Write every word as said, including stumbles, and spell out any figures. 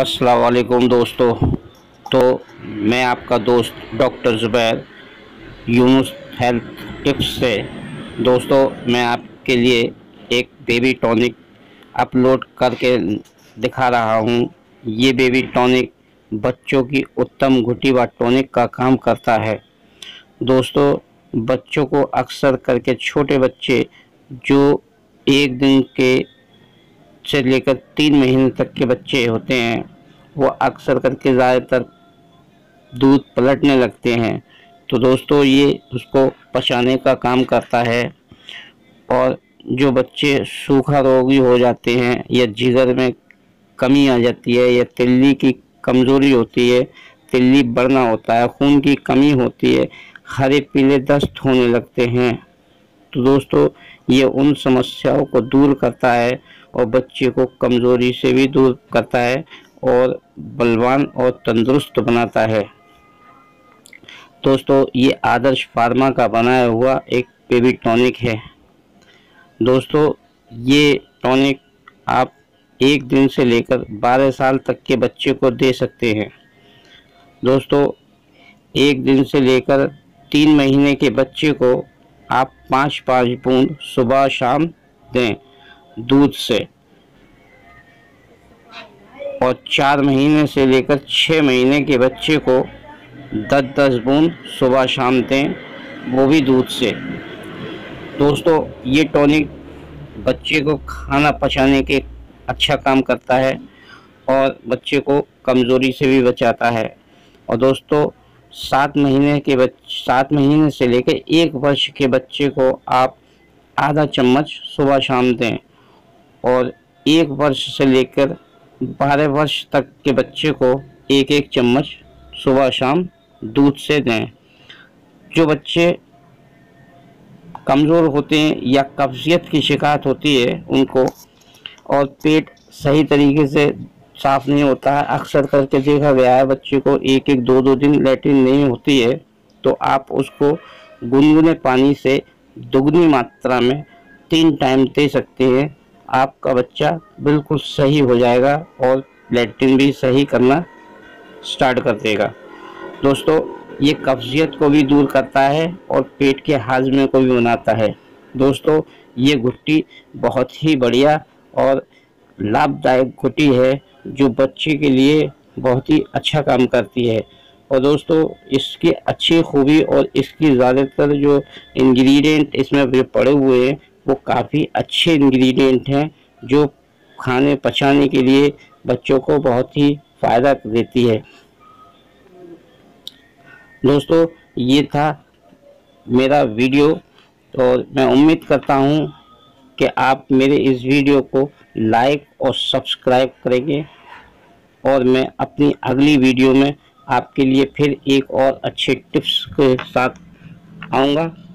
अस्सलाम वालेकुम दोस्तों। तो मैं आपका दोस्त doctor Zubair Younus health tips से दोस्तों मैं आपके लिए एक बेबी टॉनिक अपलोड करके दिखा रहा हूं। ये बेबी टॉनिक बच्चों की उत्तम घुटी व टॉनिक का काम करता है। दोस्तों बच्चों को अक्सर करके छोटे बच्चे जो एक दिन के से लेकर तीन महीने तक के बच्चे होते हैं वो अक्सर करके ज़्यादातर दूध पलटने लगते हैं, तो दोस्तों ये उसको पचाने का काम करता है। और जो बच्चे सूखा रोगी हो जाते हैं या जिगर में कमी आ जाती है या तिल्ली की कमज़ोरी होती है, तिल्ली बढ़ना होता है, खून की कमी होती है, हरे पीले दस्त होने लगते हैं, तो दोस्तों ये उन समस्याओं को दूर करता है और बच्चे को कमज़ोरी से भी दूर करता है और बलवान और तंदुरुस्त बनाता है। दोस्तों ये आदर्श फार्मा का बनाया हुआ एक बेबी टॉनिक है। दोस्तों ये टॉनिक आप एक दिन से लेकर बारह साल तक के बच्चे को दे सकते हैं। दोस्तों एक दिन से लेकर तीन महीने के बच्चे को आप पाँच पाँच बूंद सुबह शाम दें दूध से, और चार महीने से लेकर छः महीने के बच्चे को दस दस बूंद सुबह शाम दें, वो भी दूध से। दोस्तों ये टॉनिक बच्चे को खाना पचाने के अच्छा काम करता है और बच्चे को कमज़ोरी से भी बचाता है। और दोस्तों सात महीने के बच्चे सात महीने से लेकर एक वर्ष के बच्चे को आप आधा चम्मच सुबह शाम दें, और एक वर्ष से लेकर बारह वर्ष तक के बच्चे को एक एक चम्मच सुबह शाम दूध से दें। जो बच्चे कमज़ोर होते हैं या कब्जियत की शिकायत होती है उनको, और पेट सही तरीके से साफ़ नहीं होता है, अक्सर करके देखा गया है बच्चे को एक एक दो दो दिन लैट्रिन नहीं होती है, तो आप उसको गुनगुने पानी से दुगनी मात्रा में तीन टाइम दे सकते हैं। आपका बच्चा बिल्कुल सही हो जाएगा और लैट्रिन भी सही करना स्टार्ट कर देगा। दोस्तों ये कब्जियत को भी दूर करता है और पेट के हाजमे को भी बनाता है। दोस्तों ये गुट्टी बहुत ही बढ़िया और लाभदायक गुट्टी है जो बच्चे के लिए बहुत ही अच्छा काम करती है। और दोस्तों इसकी अच्छी खूबी और इसकी ज़्यादातर जो इंग्रेडिएंट इसमें जो पड़े हुए हैं वो काफ़ी अच्छे इंग्रेडिएंट हैं जो खाने पचाने के लिए बच्चों को बहुत ही फ़ायदा देती है। दोस्तों ये था मेरा वीडियो, और मैं उम्मीद करता हूँ कि आप मेरे इस वीडियो को लाइक और सब्सक्राइब करेंगे, और मैं अपनी अगली वीडियो में आपके लिए फिर एक और अच्छे टिप्स के साथ आऊँगा।